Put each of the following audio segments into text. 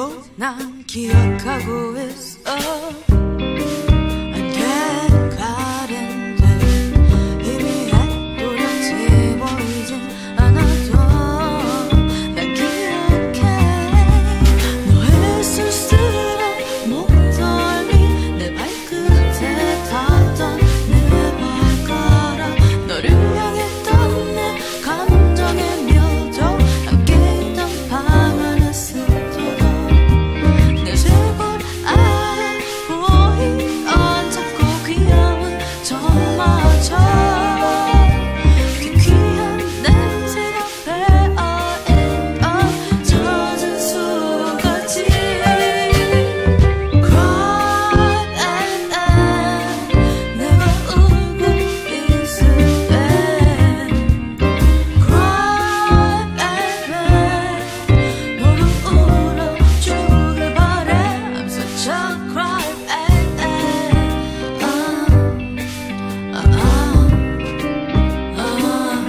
아직도 난 기억하고 있어. 내가 가는데 의미할 도련지 보이진 않아도 난 기억해. 너의 쓸쓸한 목덜미 내 발끝에 닿던 내 발가락 너를 향했던 내 감정의 묘정 함께 있던 밤 안에 스쳐던 내 쇄골 아래 보이던 작고 귀여운 점마저 귀한 냄새가 배어있던 젖은 수같이 내가 울고 있을 땐 Cry baby 너를 울어주길 바래. I'm such a cry baby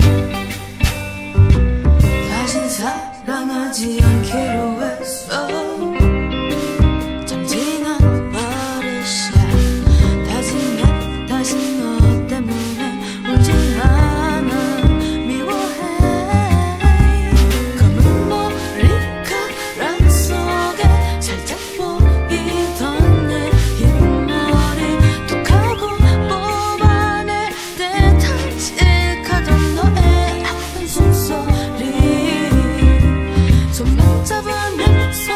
다신 사랑하지 않기로 했어. 정진한 버릇이야. 다짐해 다신 너 때문에 울지 않아. 미워해. 검은 머리카락 속에 살짝 보이던 내 흰머리 툭하고 뽑아낼 때 탐직하던 너의 아픈 숨소리. 손만 잡으면 손등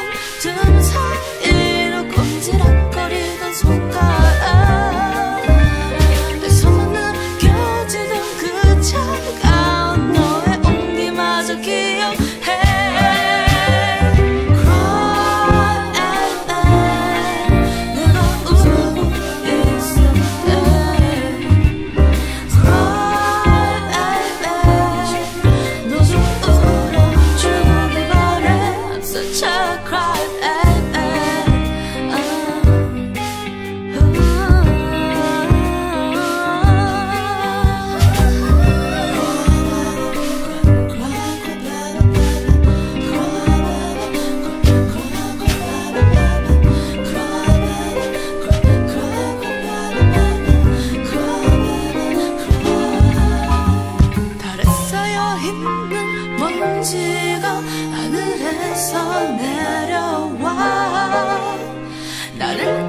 사이로 꼼지락거리던 손가락 내 손은 느껴지던 그 차가운 너의 온기마저 기억해. Cry 내가 울고 있을 때 Cry 너 좀 울어주길 바래. I'm such a cry 달에 쌓여 있는 먼지가 하늘에서 내려와 나를